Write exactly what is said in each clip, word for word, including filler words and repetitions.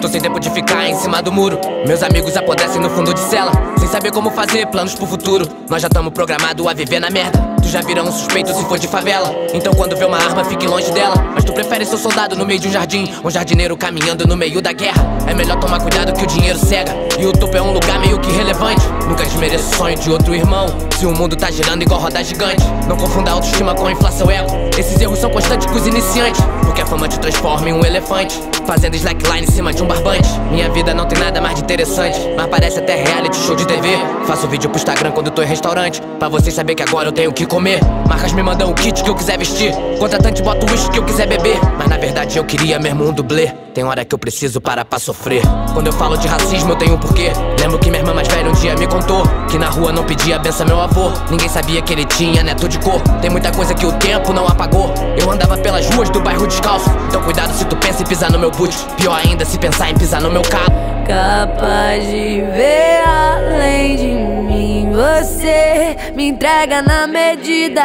Tô sem tempo de ficar em cima do muro. Meus amigos apodrecem no fundo de cela, sem saber como fazer planos pro futuro. Nós já tamo programado a viver na merda. Tu já virou um suspeito se for de favela. Então quando vê uma arma fique longe dela. Mas tu prefere ser soldado no meio de um jardim, um jardineiro caminhando no meio da guerra. É melhor tomar cuidado que o dinheiro cega, e o topo é um lugar meio que relevante. Nunca desmereço o sonho de outro irmão, se o mundo tá girando igual roda gigante. Não confunda a autoestima com a inflação ego. Esses erros são constantes com os iniciantes, porque a fama te transforma em um elefante fazendo slackline em cima de um barbante. Minha vida não tem nada mais de interessante, mas parece até reality show de tê vê. Faço vídeo pro Instagram quando tô em restaurante, pra vocês saberem que agora eu tenho que comer. Marcas me mandam o kit que eu quiser vestir, contratante bota o uísque que eu quiser beber. Mas na verdade eu queria mesmo um dublê. Tem hora que eu preciso parar pra sofrer. Quando eu falo de racismo eu tenho um porquê. Lembro que minha irmã mais velha um dia me contou que na rua não pedia benção meu avô. Ninguém sabia que ele tinha neto de cor. Tem muita coisa que o tempo não apagou. Eu andava pelas ruas do bairro descalço. Então cuidado se tu pensa em pisar no meu boot. Pior ainda se pensar em pisar no meu carro. Capaz de ver além de mim, você me entrega na medida.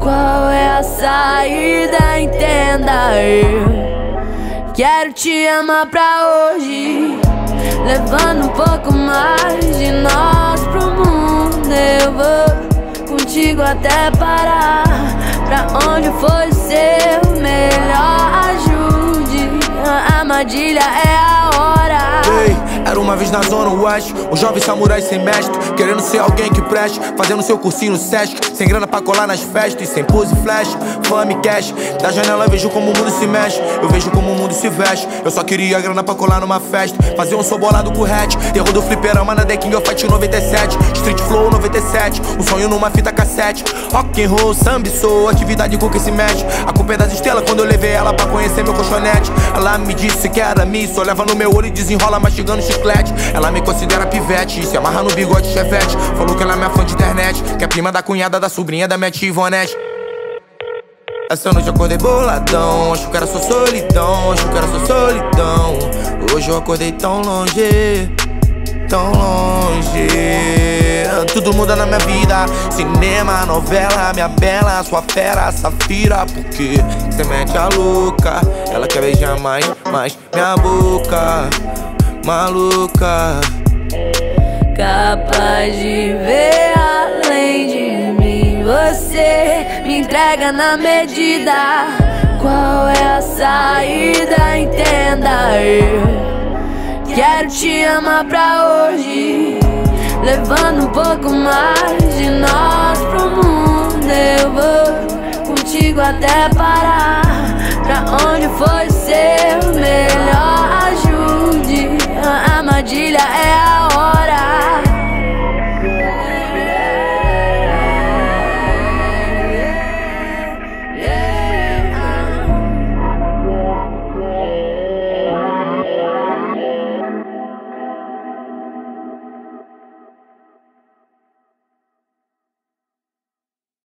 Qual é a saída? Entenda, eu quero te amar pra hoje, levando um pouco mais de nós pro mundo. Eu vou contigo até parar, pra onde for seu melhor. Ajude, a armadilha é a hora. Ei, era uma vez na zona oeste, um jovem samurai sem mestre, querendo ser alguém que preste, fazendo seu cursinho no Sesc, sem grana pra colar nas festas, sem pose flash, fame cash. Da janela eu vejo como o mundo se mexe, eu vejo como o mundo se veste. Eu só queria grana pra colar numa festa, fazer um som bolado com o hatch. Terror do fliperama na The King of Fight noventa e sete, Street Flow noventa e sete, um sonho numa fita cassete. Rock and roll, samba soul, atividade com que se mexe. A culpa é das estrelas quando eu levei ela pra conhecer meu colchonete. Ela me disse que era miss, olhava no meu olho e desenrola mastigando chiclete. Ela me considera pivete, se amarra no bigode chevette. Falou que ela é minha fã de internet, que é prima da cunhada, da sobrinha, da minha tia Ivonete. Essa noite eu acordei boladão, acho que era só solidão, acho que era só solidão. Hoje eu acordei tão longe, tão longe. Tudo muda na minha vida, cinema, novela, minha bela, sua fera, safira. Porque cê mete a louca, ela quer beijar mais, mais minha boca maluca. Capaz de ver além de mim, você me entrega na medida. Qual é a saída? Entenda, eu quero te amar pra hoje, levando um pouco mais de nós pro mundo. Eu vou contigo até parar, pra onde for seu melhor. Ajude, a armadilha é